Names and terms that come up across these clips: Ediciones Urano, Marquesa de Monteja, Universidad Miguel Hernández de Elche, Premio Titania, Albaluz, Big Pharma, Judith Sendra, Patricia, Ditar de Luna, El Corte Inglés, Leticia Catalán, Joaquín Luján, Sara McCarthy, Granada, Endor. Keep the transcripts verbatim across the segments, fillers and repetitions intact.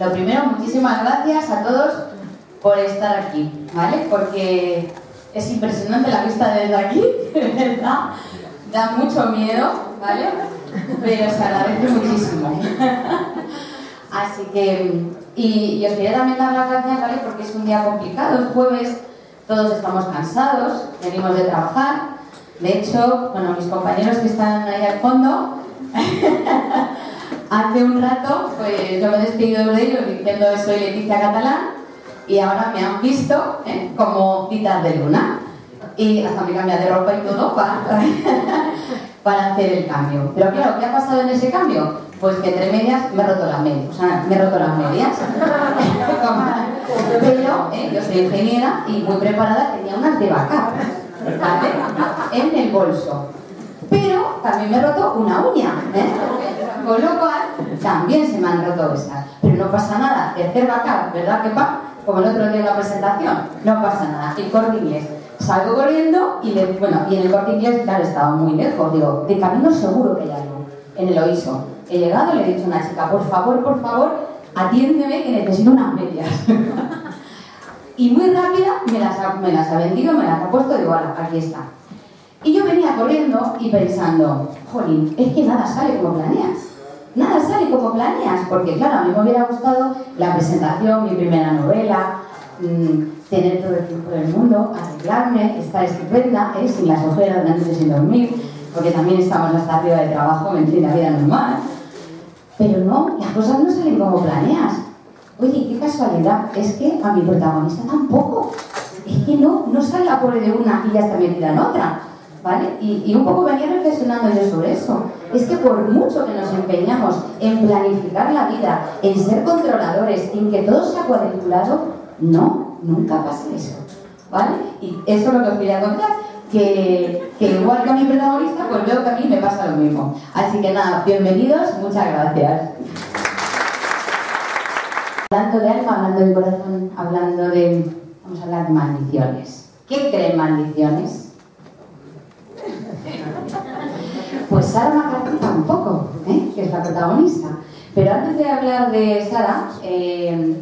Lo primero, muchísimas gracias a todos por estar aquí, ¿vale? Porque es impresionante la vista desde aquí, ¿verdad? Da mucho miedo, ¿vale? Pero se agradece muchísimo. Así que, y, y os quería también dar las gracias, ¿vale? Porque es un día complicado, es jueves, todos estamos cansados, venimos de trabajar. De hecho, bueno, mis compañeros que están ahí al fondo, hace un rato, pues yo me he despedido de ellos diciendo que soy Leticia Catalán, y ahora me han visto ¿eh? como Ditar de Luna, y hasta me cambié de ropa y todo para, para hacer el cambio. Pero claro, ¿qué ha pasado en ese cambio? Pues que entre medias me he roto las medias, o sea, me he roto las medias. Pero ¿eh? yo soy ingeniera y muy preparada, tenía unas de vaca, ¿vale? En el bolso. Pero también me he roto una uña, ¿eh? Con lo cual también se me han roto esas. Pero no pasa nada, tercer backup, ¿verdad que va? Como el otro día en la presentación, no pasa nada. El Corte Inglés, salgo corriendo y le, bueno, y en el Corte Inglés, claro, estaba muy lejos, digo, de camino seguro que hay algo. En el Oiso he llegado y le he dicho a una chica, por favor, por favor, atiéndeme que necesito unas medias. Y muy rápida me las ha, me las ha vendido, me las ha puesto, digo, aquí está. Y yo venía corriendo y pensando, jolín, es que nada sale como planeas. Nada sale como planeas, porque claro, a mí me hubiera gustado la presentación, mi primera novela, mmm, tener todo el tiempo del mundo, arreglarme, estar estupenda, ¿eh? sin las ojeras, de noche sin dormir, porque también estamos hasta arriba de trabajo, en fin, la vida normal. Pero no, las cosas no salen como planeas. Oye, qué casualidad, es que a mi protagonista tampoco. Es que no, no sale a por de una y ya está metida en otra. ¿Vale? Y, y un poco venía reflexionando yo sobre eso. Es que por mucho que nos empeñamos en planificar la vida, en ser controladores, en que todo sea cuadriculado, no, nunca pasa eso, ¿vale? Y eso es lo que os quería contar, que, que igual que a mi protagonista, pues veo que a mí me pasa lo mismo. Así que nada, bienvenidos, muchas gracias. Hablando de alma, hablando de corazón, hablando de... vamos a hablar de maldiciones. ¿Qué creen maldiciones? Pues Sara McCarthy tampoco, ¿eh? que es la protagonista. Pero antes de hablar de Sara, eh,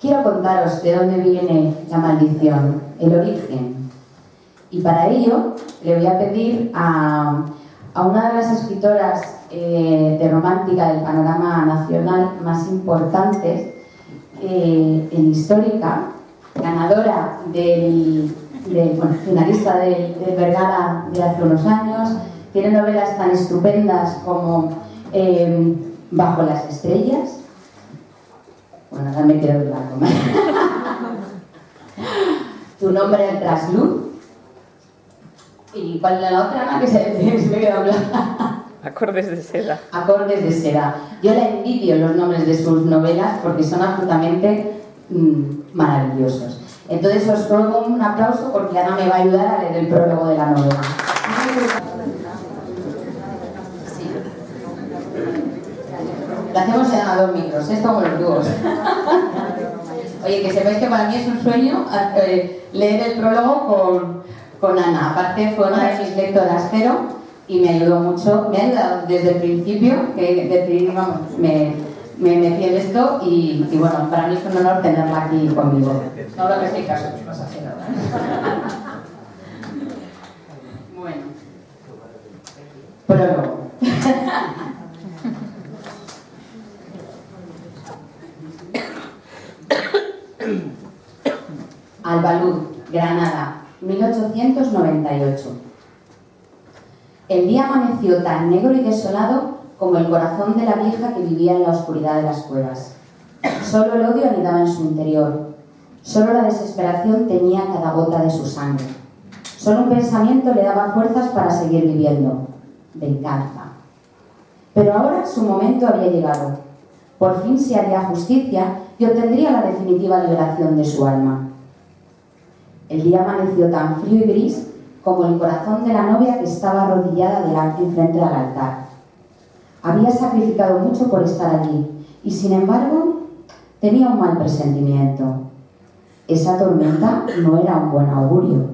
quiero contaros de dónde viene la maldición, el origen. Y para ello le voy a pedir a, a una de las escritoras eh, de romántica del panorama nacional más importantes, eh, en histórica, ganadora del... De, bueno, finalista de, de Vergara de hace unos años, tiene novelas tan estupendas como eh, Bajo las estrellas. Bueno, ahora me quedo en la coma. Tu nombre en trasluz. ¿Y cuál es la otra, Ana? Que se, se me quedó blanca. Acordes de seda. Acordes de seda. Yo la envidio los nombres de sus novelas porque son absolutamente mmm, maravillosos. Entonces os ruego un aplauso porque Ana me va a ayudar a leer el prólogo de la novela. Sí. Lo hacemos en a dos micros, esto como los dúos. Oye, que sepáis que para mí es un sueño leer el prólogo con, con Ana. Aparte fue una de mis lectoras cero y me ayudó mucho. Me ha ayudado desde el principio, que decidí, vamos, me... Me metí en esto y, y bueno, para mí es un honor tenerla aquí conmigo. No lo que estoy caso, no se hace nada. Bueno. Prólogo. Albaluz, Granada, mil ochocientos noventa y ocho. El día amaneció tan negro y desolado como el corazón de la vieja que vivía en la oscuridad de las cuevas. Solo el odio anidaba en su interior. Solo la desesperación tenía cada gota de su sangre. Solo un pensamiento le daba fuerzas para seguir viviendo. Venganza. Pero ahora su momento había llegado. Por fin se haría justicia y obtendría la definitiva liberación de su alma. El día amaneció tan frío y gris como el corazón de la novia que estaba arrodillada delante y frente al altar. Había sacrificado mucho por estar allí y, sin embargo, tenía un mal presentimiento. Esa tormenta no era un buen augurio.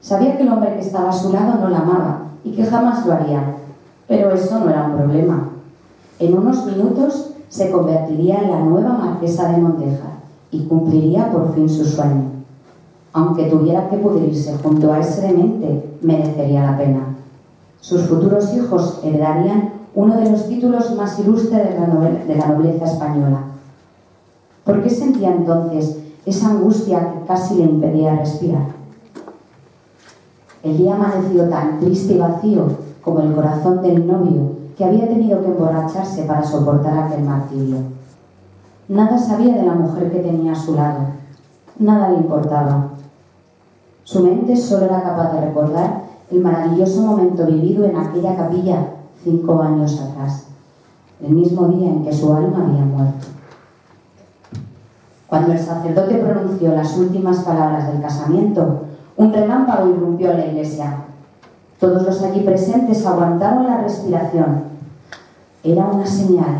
Sabía que el hombre que estaba a su lado no la amaba y que jamás lo haría, pero eso no era un problema. En unos minutos se convertiría en la nueva marquesa de Monteja y cumpliría por fin su sueño. Aunque tuviera que pudrirse junto a ese demente, merecería la pena. Sus futuros hijos heredarían uno de los títulos más ilustres de la, de la nobleza española. ¿Por qué sentía entonces esa angustia que casi le impedía respirar? El día amaneció tan triste y vacío como el corazón del novio, que había tenido que emborracharse para soportar aquel martirio. Nada sabía de la mujer que tenía a su lado, nada le importaba. Su mente solo era capaz de recordar el maravilloso momento vivido en aquella capilla cinco años atrás, el mismo día en que su alma había muerto. Cuando el sacerdote pronunció las últimas palabras del casamiento, un relámpago irrumpió en la iglesia. Todos los allí presentes aguantaron la respiración. Era una señal.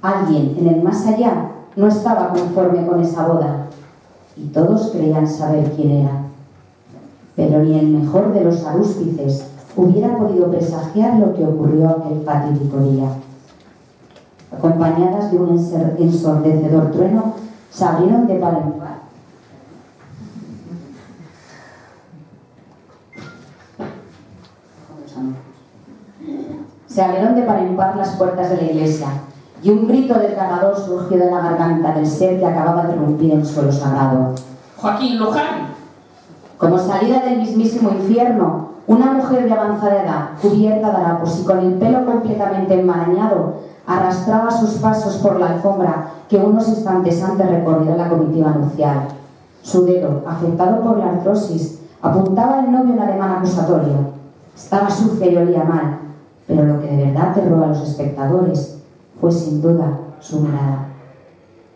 Alguien en el más allá no estaba conforme con esa boda. Y todos creían saber quién era. Pero ni el mejor de los arúspices hubiera podido presagiar lo que ocurrió aquel fatídico día. Acompañadas de un ensordecedor trueno, se abrieron de par en par. Se abrieron de par en par las puertas de la iglesia y un grito desgarrador surgió de la garganta del ser que acababa de irrumpir en suelo sagrado. ¡Joaquín Luján! Como salida del mismísimo infierno, una mujer de avanzada edad, cubierta de harapos y con el pelo completamente enmarañado, arrastraba sus pasos por la alfombra que unos instantes antes recorrió la comitiva nupcial. Su dedo, afectado por la artrosis, apuntaba al novio en ademán acusatorio. Estaba sucia y olía mal. Pero lo que de verdad aterró a los espectadores fue sin duda su mirada.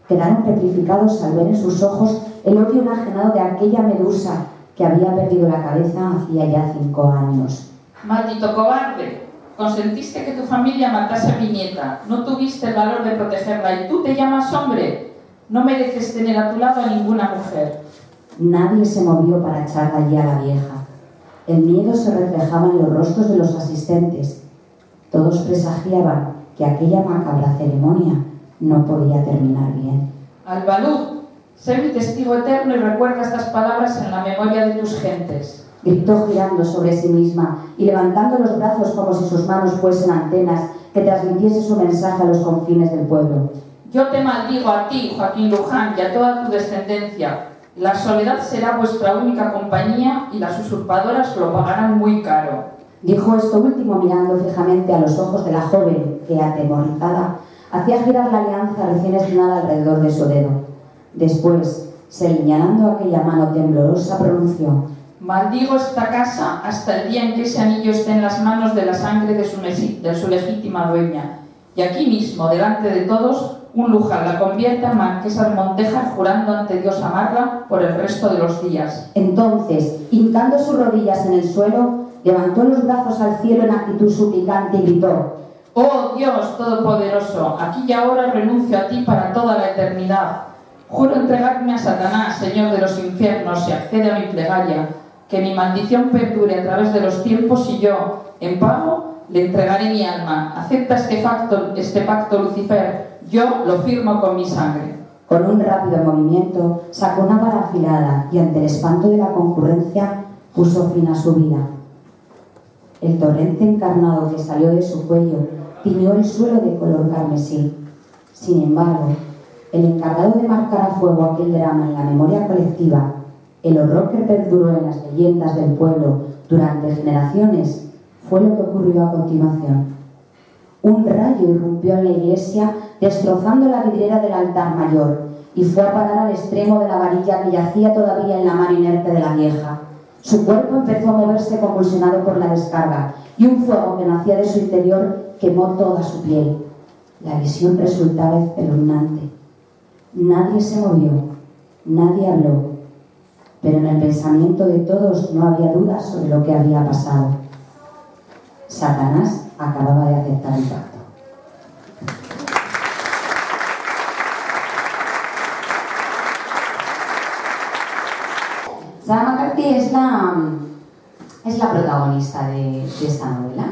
Quedaron petrificados al ver en sus ojos el odio enajenado de aquella medusa que había perdido la cabeza hacía ya cinco años. Maldito cobarde, consentiste que tu familia matase a mi nieta, no tuviste el valor de protegerla y tú te llamas hombre. No mereces tener a tu lado a ninguna mujer. Nadie se movió para echar allí a la vieja. El miedo se reflejaba en los rostros de los asistentes. Todos presagiaban que aquella macabra ceremonia no podía terminar bien. Albaluz, sé mi testigo eterno y recuerda estas palabras en la memoria de tus gentes. Gritó girando sobre sí misma y levantando los brazos como si sus manos fuesen antenas que transmitiese su mensaje a los confines del pueblo. Yo te maldigo a ti, Joaquín Luján, y a toda tu descendencia. La soledad será vuestra única compañía y las usurpadoras lo pagarán muy caro. Dijo esto último mirando fijamente a los ojos de la joven que, atemorizada, hacía girar la alianza recién estrenada alrededor de su dedo. Después, señalando aquella mano temblorosa, pronunció: «Maldigo esta casa hasta el día en que ese anillo esté en las manos de la sangre de su, de su legítima dueña, y aquí mismo, delante de todos, un Luján la convierta en marquesa de Monteja, jurando ante Dios amarla por el resto de los días». Entonces, hincando sus rodillas en el suelo, levantó los brazos al cielo en actitud suplicante y gritó: «¡Oh Dios Todopoderoso, aquí y ahora renuncio a ti para toda la eternidad! Juro entregarme a Satanás, Señor de los infiernos, y accede a mi plegaria, que mi maldición perdure a través de los tiempos y yo, en pago, le entregaré mi alma. Acepta este pacto, este pacto Lucifer, yo lo firmo con mi sangre». Con un rápido movimiento sacó una vara afilada y ante el espanto de la concurrencia puso fin a su vida. El torrente encarnado que salió de su cuello tiñó el suelo de color carmesí. Sin embargo, el encargado de marcar a fuego aquel drama en la memoria colectiva, el horror que perduró en las leyendas del pueblo durante generaciones, fue lo que ocurrió a continuación. Un rayo irrumpió en la iglesia, destrozando la vidriera del altar mayor, y fue a parar al extremo de la varilla que yacía todavía en la mano inerte de la vieja. Su cuerpo empezó a moverse convulsionado por la descarga y un fuego que nacía de su interior quemó toda su piel. La visión resultaba espeluznante. Nadie se movió, nadie habló, pero en el pensamiento de todos no había duda sobre lo que había pasado. Satanás acababa de aceptar el pacto. Sara McCarthy es la, es la protagonista de, de esta novela.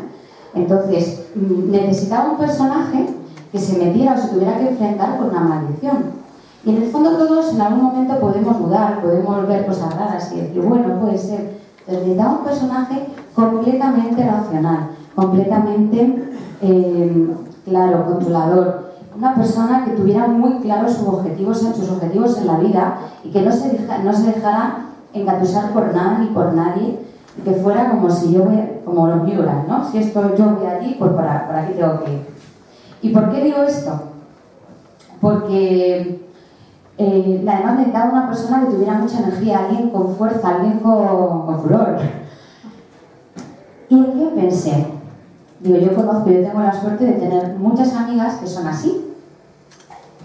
Entonces, necesitaba un personaje que se metiera o se tuviera que enfrentar con una maldición. Y en el fondo todos en algún momento podemos dudar, podemos ver cosas raras y decir, bueno, puede ser. Entonces necesitaba un personaje completamente racional, completamente eh, claro, controlador. Una persona que tuviera muy claros sus objetivos, sus objetivos en la vida y que no se, deja, no se dejara engatusar por nada ni por nadie, que fuera como si yo, como los Miura, ¿no? Si esto yo voy allí, pues por aquí tengo que ir. ¿Y por qué digo esto? Porque eh, además necesitaba una persona que tuviera mucha energía, alguien con fuerza, alguien con, con furor. ¿Y en qué pensé? Digo, yo conozco, yo tengo la suerte de tener muchas amigas que son así,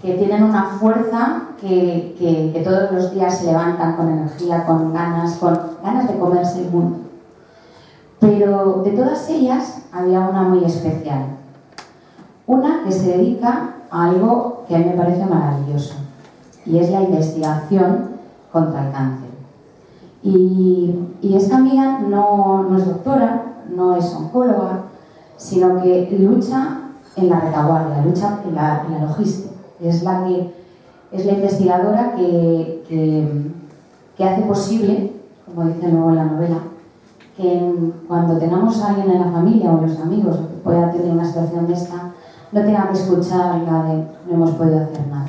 que tienen una fuerza que, que, que todos los días se levantan con energía, con ganas, con ganas de comerse el mundo. Pero de todas ellas había una muy especial. Una que se dedica a algo que a mí me parece maravilloso, y es la investigación contra el cáncer. Y, y esta amiga no, no es doctora, no es oncóloga, sino que lucha en la retaguardia, lucha en la, en la logística. Es la, que, es la investigadora que, que, que hace posible, como dice luego en la novela, que en, cuando tengamos a alguien en la familia o en los amigos que pueda tener una situación de esta, no tenga que escuchar la de no hemos podido hacer nada.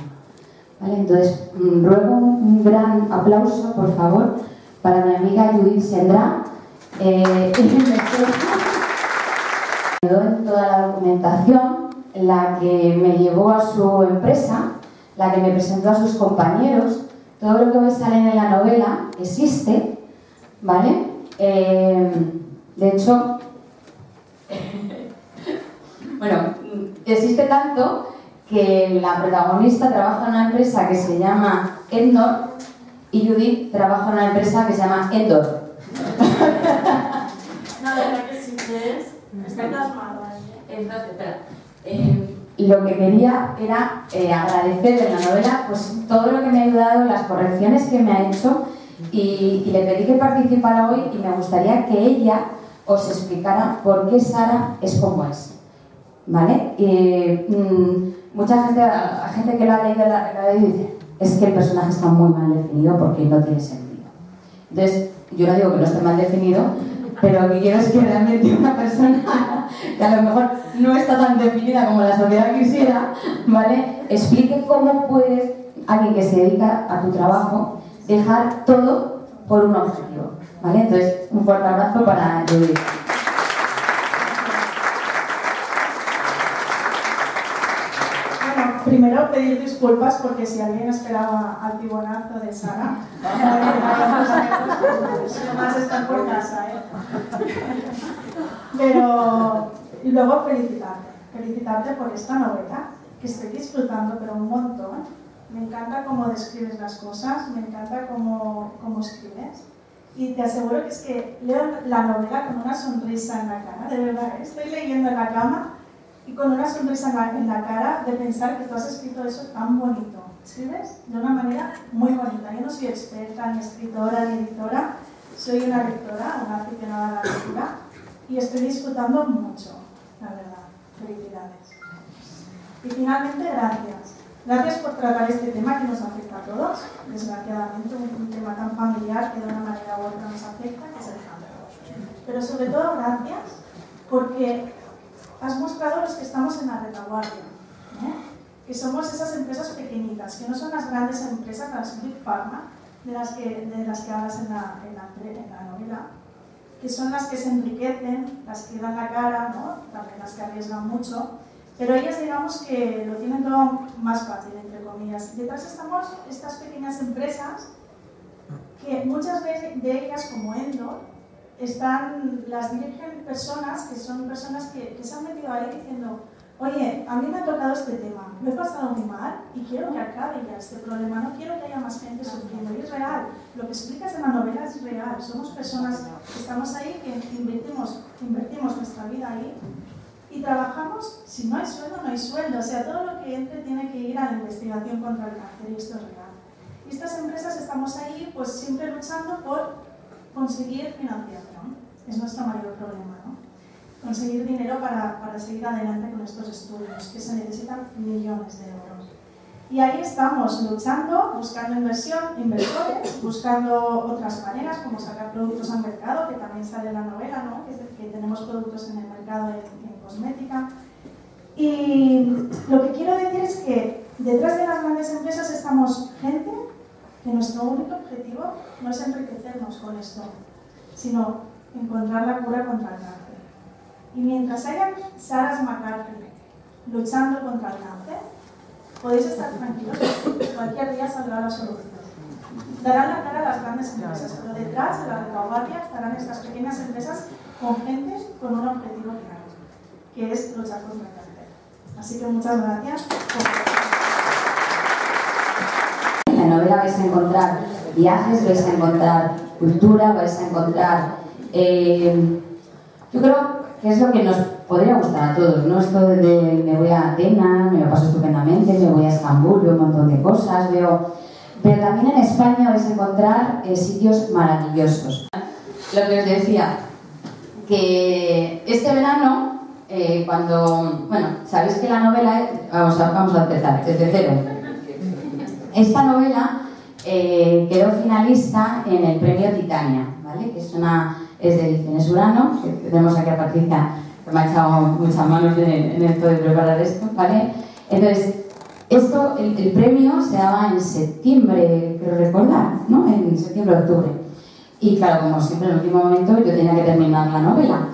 ¿Vale? Entonces, ruego un gran aplauso, por favor, para mi amiga Judith Sendra. Eh, Me dio en toda la documentación, la que me llevó a su empresa, la que me presentó a sus compañeros. Todo lo que me sale en la novela existe, ¿vale? Eh, de hecho, bueno, existe tanto que la protagonista trabaja en una empresa que se llama Endor y Judith trabaja en una empresa que se llama Endor. No, la verdad que sí que es. Está plasmado. Entonces, espera. Eh, lo que quería era eh, agradecer en la novela pues, todo lo que me ha ayudado, las correcciones que me ha hecho y, y le pedí que participara hoy y me gustaría que ella os explicara por qué Sara es como es. ¿Vale? Eh, mm, mucha gente, la gente que lo ha leído la, la dice es que el personaje está muy mal definido porque no tiene sentido. Entonces, yo no digo que no esté mal definido, pero lo que quiero es que realmente una persona que a lo mejor no está tan definida como la sociedad quisiera, ¿vale? Explique cómo puedes, alguien que se dedica a tu trabajo, dejar todo por un objetivo, ¿vale? Entonces, un fuerte abrazo para Judith. Bueno, primero pedir disculpas porque si alguien esperaba al tibonazo de Sara, no más están por casa, ¿eh? Pero y luego felicitarte, felicitarte por esta novela que estoy disfrutando pero un montón. Me encanta cómo describes las cosas, me encanta cómo, cómo escribes y te aseguro que es que leo la novela con una sonrisa en la cara, de verdad, ¿eh? Estoy leyendo en la cama y con una sonrisa en la, en la cara de pensar que tú has escrito eso tan bonito. Escribes de una manera muy bonita. Yo no soy experta ni escritora ni editora. Soy una lectora, una aficionada a la lectura y estoy disfrutando mucho, la verdad. Felicidades. Y finalmente, gracias. Gracias por tratar este tema que nos afecta a todos. Desgraciadamente, un tema tan familiar que de una manera u otra nos afecta, que es el cáncer. Pero sobre todo, gracias porque has mostrado a los que estamos en la retaguardia, ¿eh? Que somos esas empresas pequeñitas, que no son las grandes empresas, las Big Pharma, de las que, de las que hablas en la, en, la, en la novela, que son las que se enriquecen, las que dan la cara, ¿no? También las que arriesgan mucho, pero ellas digamos que lo tienen todo más fácil, entre comillas. Detrás estamos estas pequeñas empresas que muchas veces de ellas, como Endor, están, las dirigen personas que son personas que, que se han metido ahí diciendo oye, a mí me ha tocado este tema, me he pasado muy mal y quiero que acabe ya este problema, no quiero que haya más gente sufriendo, y es real, lo que explicas en la novela es real, somos personas que estamos ahí, que invertimos, invertimos nuestra vida ahí y trabajamos, si no hay sueldo, no hay sueldo, o sea, todo lo que entre tiene que ir a la investigación contra el cáncer y esto es real. Y estas empresas estamos ahí pues siempre luchando por conseguir financiación, es nuestro mayor problema, ¿no? conseguir dinero para, para seguir adelante con estos estudios, que se necesitan millones de euros. Y ahí estamos luchando, buscando inversión, inversores, buscando otras maneras, como sacar productos al mercado, que también sale en la novela, ¿no? Que, que tenemos productos en el mercado en, en cosmética. Y lo que quiero decir es que detrás de las grandes empresas estamos gente que nuestro único objetivo no es enriquecernos con esto, sino encontrar la cura contra el cáncer. Y mientras haya Sara McCarthy luchando contra el cáncer, podéis estar tranquilos, cualquier día saldrá la solución. Darán la cara a las grandes empresas, pero detrás de la retaguardia estarán estas pequeñas empresas con gente con un objetivo claro, que es luchar contra el cáncer. Así que muchas gracias. En la novela vais a encontrar viajes, vais a encontrar cultura, vais a encontrar... Eh, yo creo que es lo que nos podría gustar a todos, ¿no? Esto de, de me voy a Atenas, me lo paso estupendamente, me voy a Estambul, veo un montón de cosas, veo... Pero también en España vais a encontrar eh, sitios maravillosos. Lo que os decía, que este verano... Eh, cuando, bueno, sabéis que la novela es, vamos, a, vamos a empezar desde cero. Esta novela eh, quedó finalista en el Premio Titania, ¿vale? Que es una, es de Ediciones Urano, que tenemos aquí a Patricia, que me ha echado muchas manos en, en esto de preparar esto, ¿vale? Entonces, esto, el, el premio se daba en septiembre, creo recordar, ¿no? En septiembre, octubre. Y claro, como siempre, en el último momento yo tenía que terminar la novela.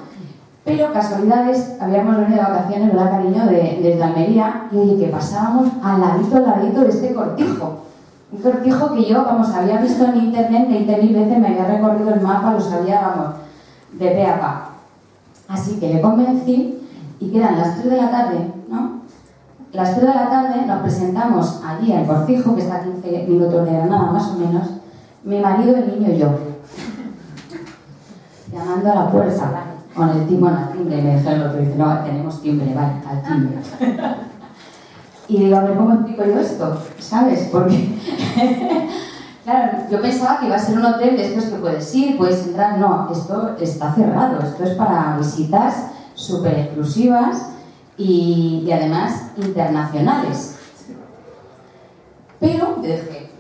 Pero casualidades, habíamos venido de vacaciones, ¿verdad, cariño?, de, desde Almería, y que pasábamos al ladito, al ladito de este cortijo. Un cortijo que yo, vamos, había visto en internet veinte mil veces, me había recorrido el mapa, lo sabía, vamos, de pe a pa. Así que le convencí, y quedan las tres de la tarde, ¿no? Las tres de la tarde nos presentamos allí al cortijo, que está a quince minutos de Granada, más o menos, mi marido, el niño y yo. Llamando a la puerta, con el timbre, al timbre, me dijo el otro, dice, no, tenemos timbre, vale, al timbre. Y digo, a ver, ¿cómo explico yo esto? ¿Sabes? Porque, claro, yo pensaba que iba a ser un hotel de estos que puedes ir, puedes entrar, no, esto está cerrado, esto es para visitas súper exclusivas y, y además internacionales. Pero, yo dije,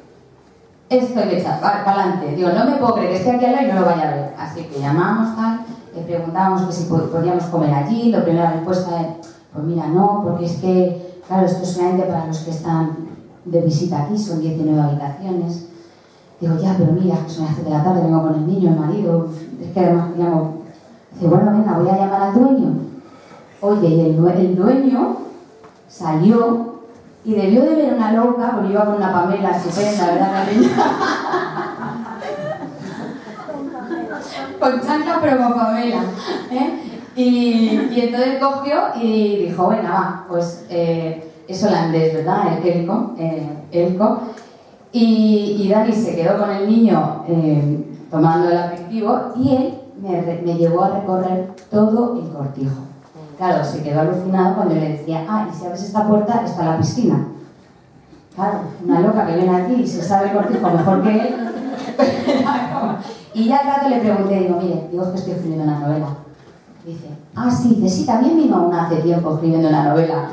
esto hay que echar, para adelante, digo, no me puedo creer que esté aquí al lado y no lo vaya a ver. Así que llamamos, tal... Le preguntábamos que si podíamos comer allí, la primera respuesta es, pues mira, no, porque es que, claro, esto es solamente para los que están de visita aquí, son diecinueve habitaciones. Digo, ya, pero mira, son las siete de la tarde, vengo con el niño, el marido, es que además llamo. Dice, bueno, venga, voy a llamar al dueño. Oye, y el, el dueño salió y debió de ver una loca, porque iba con una Pamela estupenda, ¿verdad, cariño? Con chancla pero con Pamela, ¿eh? y, y entonces cogió y dijo, bueno, va, pues eh, es holandés, ¿verdad? El Elco, eh, Elco. Y, y Dani se quedó con el niño eh, tomando el aperitivo y él me, me llevó a recorrer todo el cortijo. Claro, se quedó alucinado cuando le decía, ah, y si abres esta puerta está la piscina. Claro, una loca que viene aquí y se sabe el cortijo mejor que él. Y ya al rato le pregunté, digo, mire, digo, es que estoy escribiendo una novela. Dice, ah, sí, dice, sí, también vino una hace tiempo escribiendo una novela.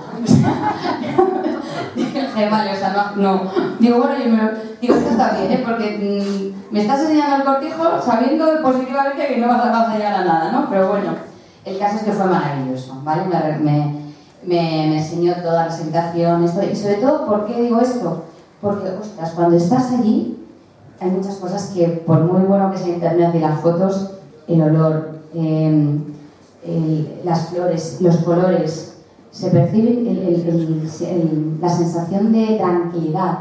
Dije, vale, o sea, no, no. Digo, bueno, yo me, digo, esto está bien, ¿eh? Porque mmm, me estás enseñando el cortijo sabiendo positivamente que no vas a, vas a llegar a nada, ¿no? Pero bueno, el caso es que fue maravilloso, ¿vale? Me, me, me, me enseñó toda la presentación, esto, y sobre todo, ¿por qué digo esto? Porque, ostras, cuando estás allí... Hay muchas cosas que, por muy bueno que sea internet y las fotos, el olor, eh, el, las flores, los colores, se percibe el, el, el, el, la sensación de tranquilidad.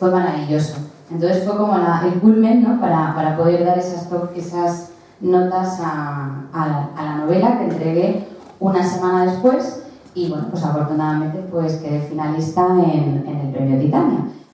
Fue maravilloso. Entonces fue como la, el culmen, ¿no? para, para poder dar esas, esas notas a, a, a la novela que entregué una semana después y, bueno, pues afortunadamente pues, quedé finalista en, en el Premio Titania.